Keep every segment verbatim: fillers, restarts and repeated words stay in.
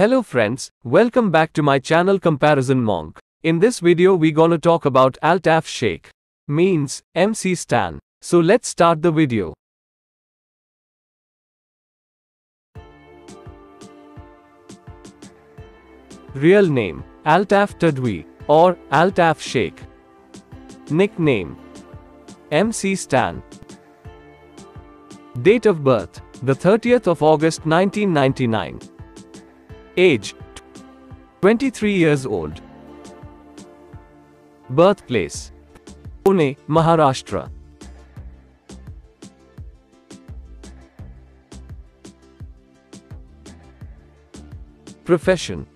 Hello friends, welcome back to my channel Comparison Monk. In this video we gonna talk about Altaf Sheikh, means M C Stan. So let's start the video. Real name, Altaf Tadwi, or Altaf Sheikh. Nickname, M C Stan. Date of birth, the thirtieth of August nineteen ninety-nine. Age, twenty-three years old. Birthplace, Pune, Maharashtra. Profession,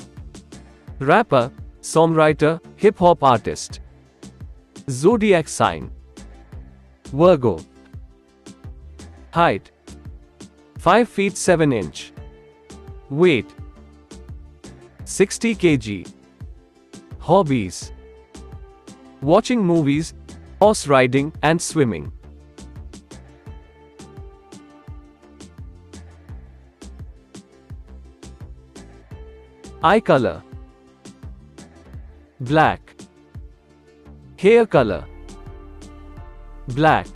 rapper, songwriter, hip-hop artist. Zodiac sign, Virgo. Height, five feet seven inch. Weight, sixty kilograms. Hobbies, watching movies, horse riding and swimming. Eye color, black. Hair color, black.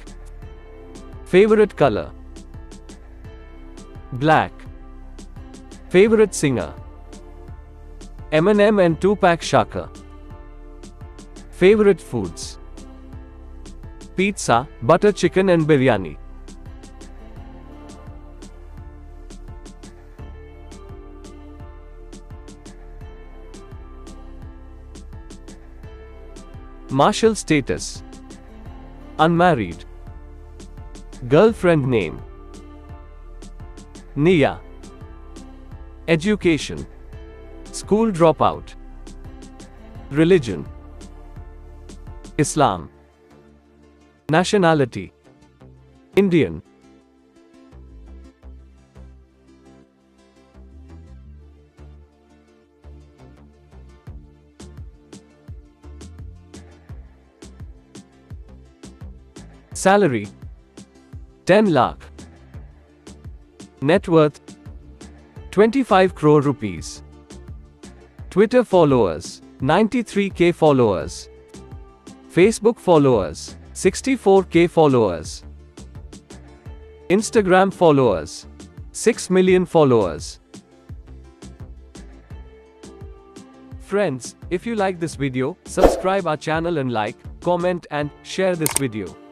Favorite color, black. Favorite singer, Eminem and Tupac Shaka. Favorite foods, pizza, butter chicken and biryani. Marital status, unmarried. Girlfriend name, Nia. Education, school dropout. Religion, Islam. Nationality, Indian. Salary, ten lakh. Net worth, twenty-five crore rupees. Twitter followers, ninety-three K followers. Facebook followers, sixty-four K followers. Instagram followers, six million followers. Friends, if you like this video, subscribe our channel and like, comment and share this video.